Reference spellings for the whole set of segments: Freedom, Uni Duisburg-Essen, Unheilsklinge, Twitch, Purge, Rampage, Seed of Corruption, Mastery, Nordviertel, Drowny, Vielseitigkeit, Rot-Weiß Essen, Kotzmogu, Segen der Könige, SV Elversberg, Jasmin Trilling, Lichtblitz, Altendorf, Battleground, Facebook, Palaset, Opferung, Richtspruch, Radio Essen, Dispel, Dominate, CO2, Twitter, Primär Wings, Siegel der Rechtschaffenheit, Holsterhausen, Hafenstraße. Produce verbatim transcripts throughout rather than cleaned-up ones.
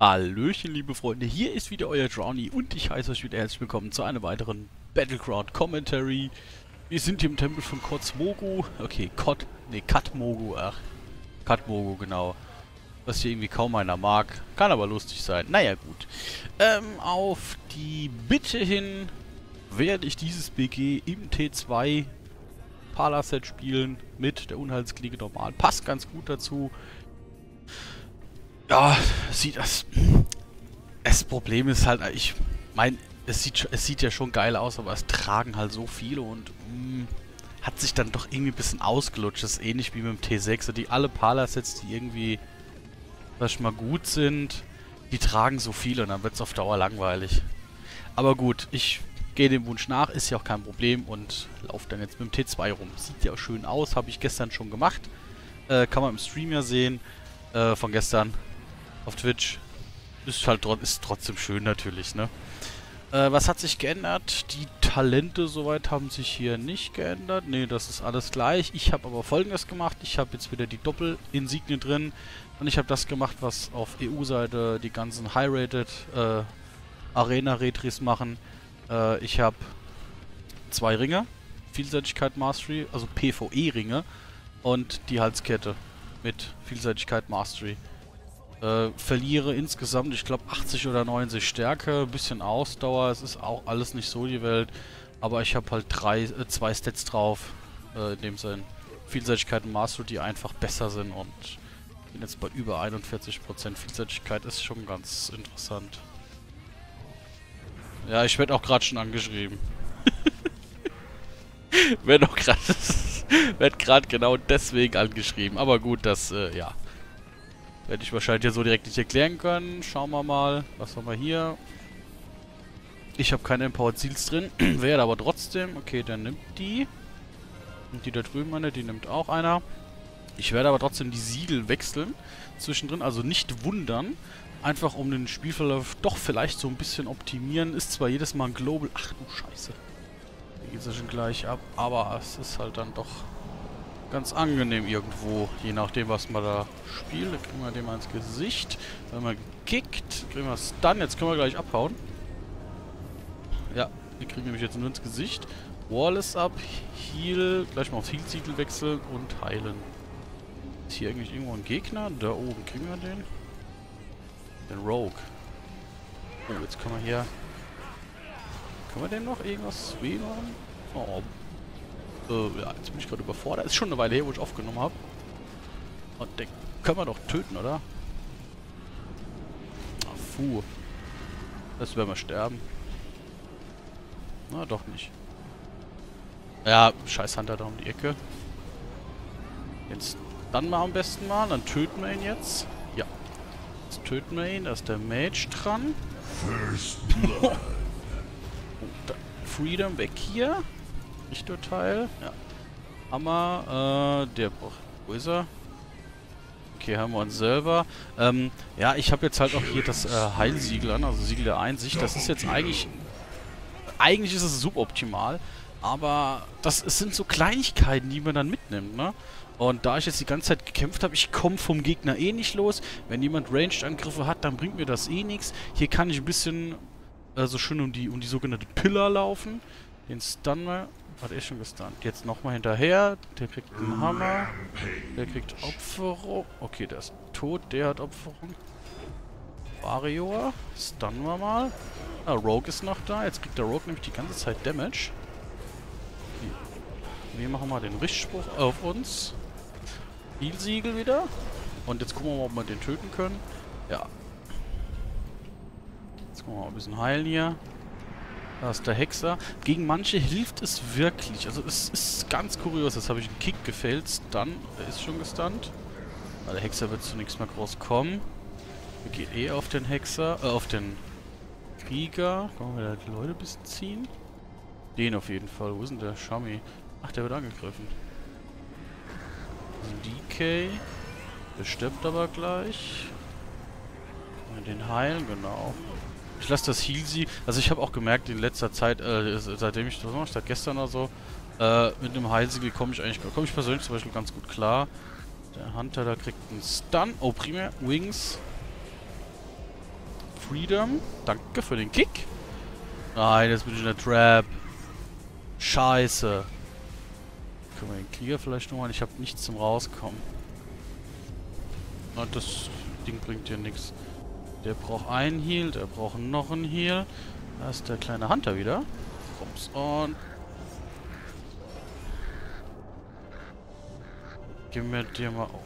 Hallöchen, liebe Freunde, hier ist wieder euer Drowny und ich heiße euch wieder herzlich willkommen zu einer weiteren Battleground Commentary. Wir sind hier im Tempel von Kotzmogu, okay, Kot, ne, Kotzmogu, ach, Kotzmogu, genau, was hier irgendwie kaum einer mag, kann aber lustig sein, naja, gut. Ähm, auf die Bitte hin werde ich dieses B G im T zwei Palaset spielen, mit der Unheilsklinge normal, passt ganz gut dazu. Ja, sieht das. Das Problem ist halt, ich meine, es sieht, es sieht ja schon geil aus, aber es tragen halt so viele und mh, hat sich dann doch irgendwie ein bisschen ausgelutscht. Das ist ähnlich wie mit dem T sechs. Die alle Palasets, die irgendwie, sag ich mal, gut sind, die tragen so viele und dann wird es auf Dauer langweilig. Aber gut, ich gehe dem Wunsch nach, ist ja auch kein Problem und laufe dann jetzt mit dem T zwei rum. Sieht ja auch schön aus, habe ich gestern schon gemacht. Äh, kann man im Stream ja sehen, äh, von gestern. Auf Twitch ist halt ist trotzdem schön natürlich, ne? Äh, was hat sich geändert? Die Talente soweit haben sich hier nicht geändert. Ne, das ist alles gleich. Ich habe aber Folgendes gemacht. Ich habe jetzt wieder die Doppel-Insignien drin. Und ich habe das gemacht, was auf E U-Seite die ganzen High-Rated äh, Arena-Retries machen. Äh, ich habe zwei Ringe. Vielseitigkeit Mastery, also P V E-Ringe. Und die Halskette mit Vielseitigkeit Mastery. Äh, verliere insgesamt, ich glaube, achtzig oder neunzig Stärke, bisschen Ausdauer, es ist auch alles nicht so die Welt, aber ich habe halt drei, äh, zwei Stats drauf, äh, in dem Sinn, Vielseitigkeit und Mastery, die einfach besser sind und bin jetzt bei über einundvierzig Prozent, Vielseitigkeit ist schon ganz interessant. Ja, ich werde auch gerade schon angeschrieben. Werde auch gerade, werd gerade genau deswegen angeschrieben, aber gut, das, äh, ja. Werde ich wahrscheinlich ja so direkt nicht erklären können. Schauen wir mal. Was haben wir hier? Ich habe keine Empowered Seals drin. Werde aber trotzdem. Okay, dann nimmt die. Und die da drüben, meine, die nimmt auch einer. Ich werde aber trotzdem die Siegel wechseln. Zwischendrin. Also nicht wundern. Einfach um den Spielverlauf doch vielleicht so ein bisschen optimieren. Ist zwar jedes Mal ein Global. Ach du Scheiße. Hier geht es ja schon gleich ab. Aber es ist halt dann doch ganz angenehm irgendwo, je nachdem, was man da spielt. Da kriegen wir dem mal ins Gesicht. Wenn man gekickt, kriegen wir es dann. Jetzt können wir gleich abhauen. Ja, wir kriegen nämlich jetzt nur ins Gesicht. Wall ist ab, Heal, gleich mal aufs Heal-Siegel wechseln und heilen. Ist hier eigentlich irgendwo ein Gegner? Da oben kriegen wir den. Den Rogue. Oh, jetzt können wir hier... Können wir dem noch irgendwas machen? Oh, ja, jetzt bin ich gerade überfordert. Ist schon eine Weile her, wo ich aufgenommen habe. Und den können wir doch töten, oder? Ach, fuh. Das werden wir sterben. Na, doch nicht. Ja, scheiß Hunter da um die Ecke. Jetzt dann mal am besten mal. Dann töten wir ihn jetzt. Ja. Jetzt töten wir ihn. Da ist der Mage dran. Oh, Freedom weg hier. Richterteil, ja. Hammer, äh, der braucht. Wo ist er? Okay, haben wir uns selber. Ähm, ja, ich habe jetzt halt auch hier das äh, Heilsiegel an, also Siegel der Einsicht. Das ist jetzt eigentlich. Eigentlich ist es suboptimal, aber das es sind so Kleinigkeiten, die man dann mitnimmt, ne? Und da ich jetzt die ganze Zeit gekämpft habe, ich komme vom Gegner eh nicht los. Wenn jemand Ranged-Angriffe hat, dann bringt mir das eh nichts. Hier kann ich ein bisschen äh, so schön um die, um die sogenannte Pillar laufen. Den Stunner. Hat er schon gestunt. Jetzt nochmal hinterher. Der kriegt einen Hammer. Der kriegt Opferung. Okay, der ist tot. Der hat Opferung. Warrior. Stunnen wir mal. Ah, Rogue ist noch da. Jetzt kriegt der Rogue nämlich die ganze Zeit Damage. Wir machen mal den Richtspruch auf uns. Heal-Siegel wieder. Und jetzt gucken wir mal, ob wir den töten können. Ja. Jetzt gucken wir mal ein bisschen heilen hier. Da ist der Hexer. Gegen manche hilft es wirklich. Also es ist ganz kurios. Jetzt habe ich einen Kick gefällt. Dann, der ist schon gestunt. Aber der Hexer wird zunächst mal groß kommen. Wir gehen eh auf den Hexer. Äh, auf den Krieger. Können wir da die Leute ein bisschen ziehen? Den auf jeden Fall. Wo ist denn der Schami? Ach, der wird angegriffen. D K. Der stirbt aber gleich. Den heilen, genau. Ich lasse das Heal sie. Also ich habe auch gemerkt in letzter Zeit, äh, seitdem ich, was mache ich, seit gestern oder so, äh, mit einem Heilsiegel komme ich eigentlich, komme ich persönlich zum Beispiel ganz gut klar. Der Hunter da kriegt einen Stun. Oh, Primär Wings. Freedom. Danke für den Kick. Nein, jetzt bin ich in der Trap. Scheiße. Können wir den Krieger vielleicht nochmal? Ich habe nichts zum Rauskommen. Und das Ding bringt hier nichts. Der braucht einen Heal, der braucht noch einen Heal. Da ist der kleine Hunter wieder. Ups, und... Gehen wir dir mal auf.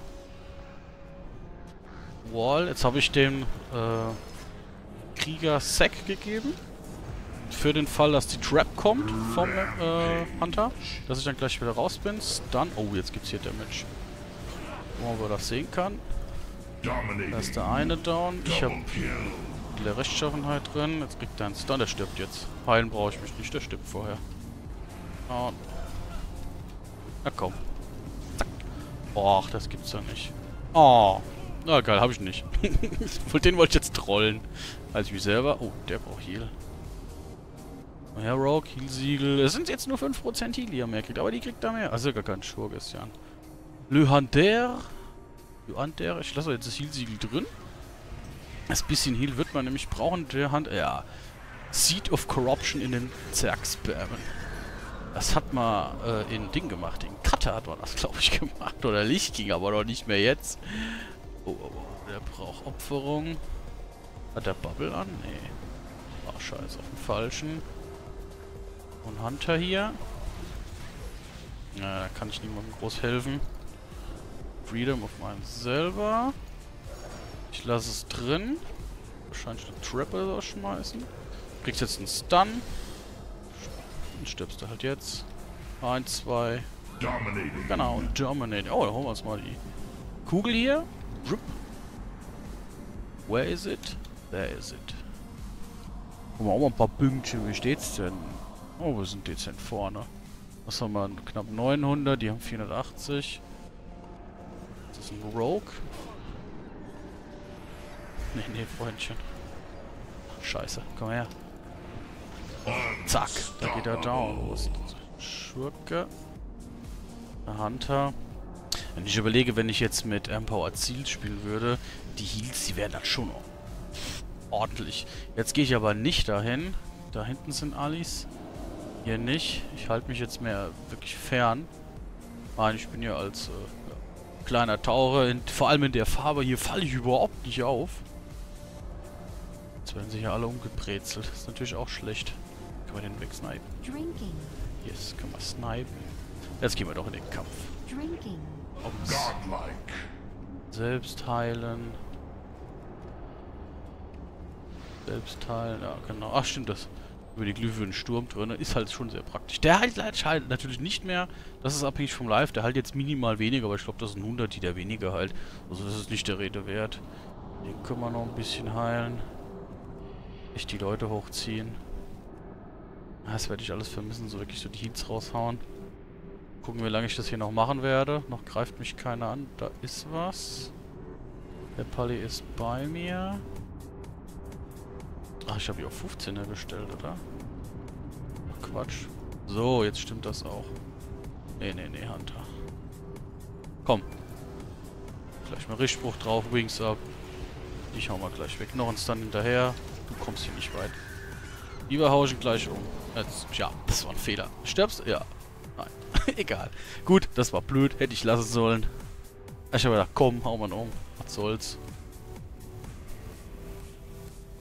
Wall, jetzt habe ich dem äh, Krieger Sack gegeben. Für den Fall, dass die Trap kommt vom äh, Hunter. Dass ich dann gleich wieder raus bin. Dann... Oh, jetzt gibt's hier Damage. Wo man das sehen kann. Da ist der eine down. Ich habe Siegel der Rechtschaffenheit drin. Jetzt kriegt er einen Stun. Der stirbt jetzt. Heilen brauche ich mich nicht. Der stirbt vorher. Und... Na komm. Zack. Och, das gibt's ja nicht. Oh. Na geil, habe ich nicht. Den wollte ich jetzt trollen. Also wie selber. Oh, der braucht Heal. Ja, Rogue, Heal-Siegel. Es sind jetzt nur fünf Prozent Heal, die er mehr kriegt. Aber die kriegt er mehr. Also gar kein Schurke ist ja an. Le Hunter. Le Hunter. Ich lasse jetzt das Heal-Siegel drin. Das bisschen Heal wird man nämlich brauchen. Der Hand. Ja. Seed of Corruption in den Zerg spammen. Das hat man äh, in Ding gemacht. In Cutter hat man das, glaube ich, gemacht. Oder Licht ging aber doch nicht mehr jetzt. Oh, oh, oh. Der braucht Opferung. Hat der Bubble an? Nee. Ach, scheiße. Auf den falschen. Und Hunter hier. Na, da kann ich niemandem groß helfen. Freedom auf meinem selber. Ich lasse es drin. Wahrscheinlich eine Trap oder so schmeißen. Kriegst jetzt einen Stun. Dann stirbst du halt jetzt. Eins, zwei. Dominate. Genau, Dominate. Oh, da holen wir uns mal die Kugel hier. Rup. Where is it? There is it. Guck mal, auch mal ein paar Pünktchen. Wie steht's denn? Oh, wir sind dezent vorne. Was haben wir? Knapp neunhundert, die haben vierhundertachtzig. Das ist ein Rogue. Nee, nee, Freundchen. Scheiße, komm her. Zack, da geht er down. Wo ist ein Schurke? Ein Hunter. Wenn ich überlege, wenn ich jetzt mit Empowered Seals spielen würde, die Heals, die wären dann schon ordentlich. Jetzt gehe ich aber nicht dahin. Da hinten sind Alis. Hier nicht. Ich halte mich jetzt mehr wirklich fern. Nein, ich bin ja als äh, ja, kleiner Taucher, in, vor allem in der Farbe, hier falle ich überhaupt nicht auf. Jetzt werden sich ja alle umgebrezelt. Das ist natürlich auch schlecht. Können wir den wegsnipen? Drinking. Yes, können wir snipen. Jetzt gehen wir doch in den Kampf. Drinking. Godlike. Selbst heilen. Selbst heilen. Ja, genau. Ach, stimmt das. Über die Glyph für den Sturm drin, ist halt schon sehr praktisch. Der heilt halt natürlich nicht mehr, das ist abhängig vom Live, der heilt jetzt minimal weniger, aber ich glaube, das sind hundert, die der weniger heilt. Also das ist nicht der Rede wert. Den können wir noch ein bisschen heilen. Echt die Leute hochziehen. Das werde ich alles vermissen, so wirklich so die Heats raushauen. Gucken, wie lange ich das hier noch machen werde. Noch greift mich keiner an. Da ist was. Der Pally ist bei mir. Ach, ich habe hier auf fünfzehner gestellt, oder? Ach, Quatsch. So, jetzt stimmt das auch. Nee, nee, nee, Hunter. Komm. Gleich mal Richtspruch drauf, Wings ab. Ich hau mal gleich weg. Noch ein Stun hinterher. Du kommst hier nicht weit. Lieber hau ich ihn gleich um. Jetzt, tja, das war ein Fehler. Stirbst du? Ja. Nein. Egal. Gut, das war blöd. Hätte ich lassen sollen. Ich habe gedacht, komm, hau mal um. Was soll's.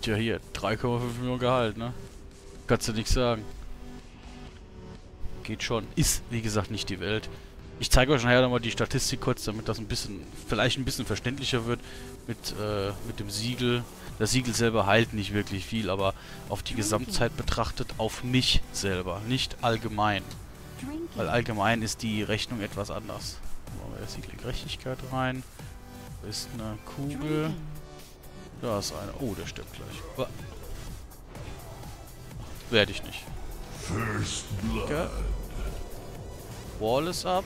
Ja, hier, drei Komma fünf Millionen Gehalt, ne? Kannst du nichts sagen. Geht schon. Ist, wie gesagt, nicht die Welt. Ich zeige euch nachher nochmal die Statistik kurz, damit das ein bisschen, vielleicht ein bisschen verständlicher wird mit, äh, mit dem Siegel. Das Siegel selber heilt nicht wirklich viel, aber auf die Gesamtzeit betrachtet auf mich selber, nicht allgemein. Weil allgemein ist die Rechnung etwas anders. Machen wir das Siegel der Gerechtigkeit rein. Da ist eine Kugel. Da ist einer. Oh, der stirbt gleich. Werde ich nicht. First Blood. Okay. Wall ist ab.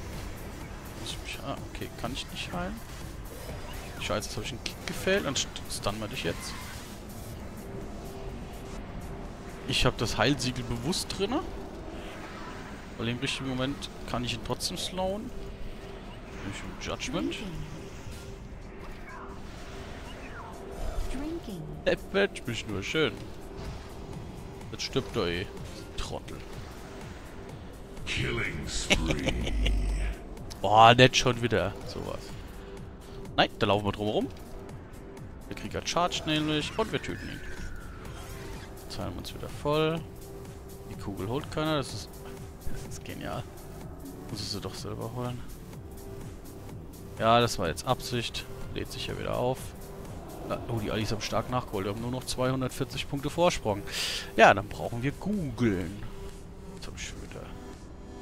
Muss ich mich, ah, okay, kann ich nicht heilen. Scheiße, jetzt habe ich einen Kick gefällt. Dann stunnen wir dich jetzt. Ich habe das Heilsiegel bewusst drin. Weil im richtigen Moment kann ich ihn trotzdem slowen. Nämlich mit Judgment. Der quetscht mich nur, schön. Jetzt stirbt er eh. Trottel. Boah, nett schon wieder. Sowas. Nein, da laufen wir drum rum. Der Krieger charge nämlich und wir töten ihn. Zahlen wir uns wieder voll. Die Kugel holt keiner, das ist. Das ist genial. Muss ich sie doch selber holen. Ja, das war jetzt Absicht. Lädt sich ja wieder auf. Oh, die Allies haben stark nachgeholt. Wir haben nur noch zweihundertvierzig Punkte Vorsprung. Ja, dann brauchen wir googeln. Jetzt hab ich schon wieder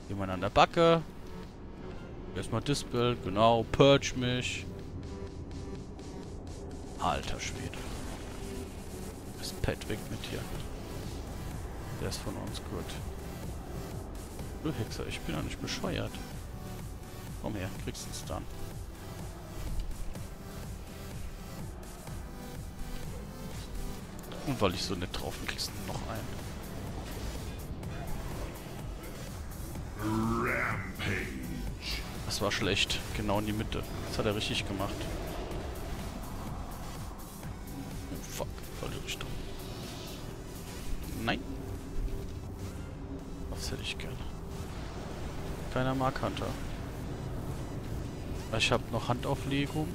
jemand an der Backe. Erstmal Dispel, genau. Purge mich. Alter Schwede. Ist Pat weg mit hier. Der ist von uns gut. Du Hexer, ich bin doch nicht bescheuert. Komm her, kriegst du es dann. Und weil ich so nett drauf bin, kriegst du noch einen. Rampage. Das war schlecht, genau in die Mitte. Das hat er richtig gemacht. Oh fuck, volle Richtung. Nein. Was hätte ich gerne? Keiner mag Hunter. Ich habe noch Handauflegung.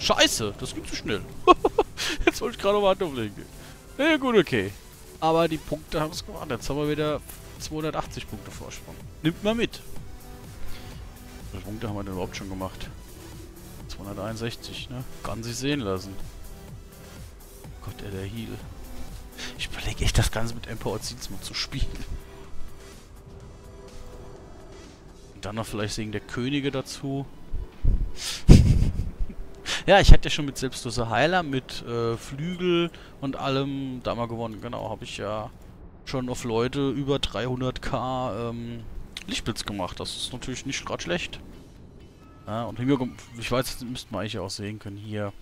Scheiße, das ging zu schnell. Jetzt wollte ich gerade mal Handauflegen. Na ja, gut, okay. Aber die Punkte haben es gemacht. Jetzt haben wir wieder zweihundertachtzig Punkte Vorsprung. Nimmt mal mit. Wie viele Punkte haben wir denn überhaupt schon gemacht? zweihunderteinundsechzig, ne? Kann sich sehen lassen. Gott, er der Heal. Ich überlege echt, das Ganze mit Empowered Seals mal zu spielen. Und dann noch vielleicht Segen der Könige dazu. Ja, ich hatte ja schon mit selbstlose Heiler, mit äh, Flügel und allem da mal gewonnen. Genau, habe ich ja schon auf Leute über dreihunderttausend ähm, Lichtblitz gemacht. Das ist natürlich nicht gerade schlecht. Ja, und hier, ich weiß, das müssten wir eigentlich auch sehen können hier.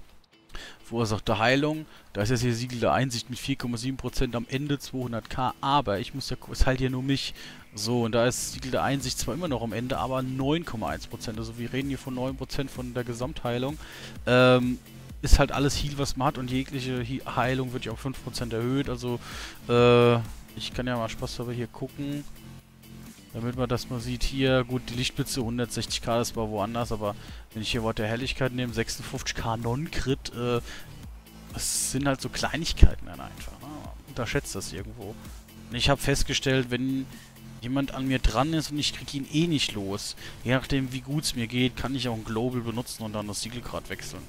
Verursachte Heilung. Da ist jetzt hier Siegel der Einsicht mit vier Komma sieben Prozent am Ende zweihunderttausend. Aber ich muss ja, es halt hier nur mich. So, und da ist Siegel der Einsicht zwar immer noch am Ende, aber neun Komma eins Prozent. Also wir reden hier von neun Prozent von der Gesamtheilung. Ähm, ist halt alles Heal, was man hat. Und jegliche He Heilung wird ja um fünf Prozent erhöht. Also, äh, ich kann ja mal Spaß dabei hier gucken. Damit man das mal sieht hier. Gut, die Lichtblitze hundertsechzig K, das war woanders. Aber wenn ich hier Wort der Helligkeit nehme, sechsundfünfzig K Non-Crit. Äh, das sind halt so Kleinigkeiten dann einfach. Ne? Unterschätzt das irgendwo. Und ich habe festgestellt, wenn jemand an mir dran ist und ich kriege ihn eh nicht los. Je nachdem, wie gut es mir geht, kann ich auch ein Global benutzen und dann das Siegel grad wechseln.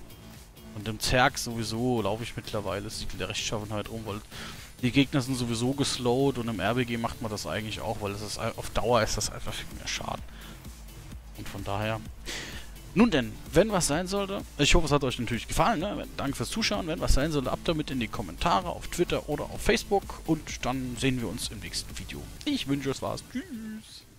Und im Zerg sowieso laufe ich mittlerweile das Siegel der Rechtschaffenheit rum, weil die Gegner sind sowieso geslowt und im R B G macht man das eigentlich auch, weil es ist, auf Dauer ist das einfach viel mehr Schaden. Und von daher... Nun denn, wenn was sein sollte, ich hoffe, es hat euch natürlich gefallen, ne? Danke fürs Zuschauen, wenn was sein sollte, ab damit in die Kommentare, auf Twitter oder auf Facebook und dann sehen wir uns im nächsten Video. Ich wünsche, es war's. Tschüss!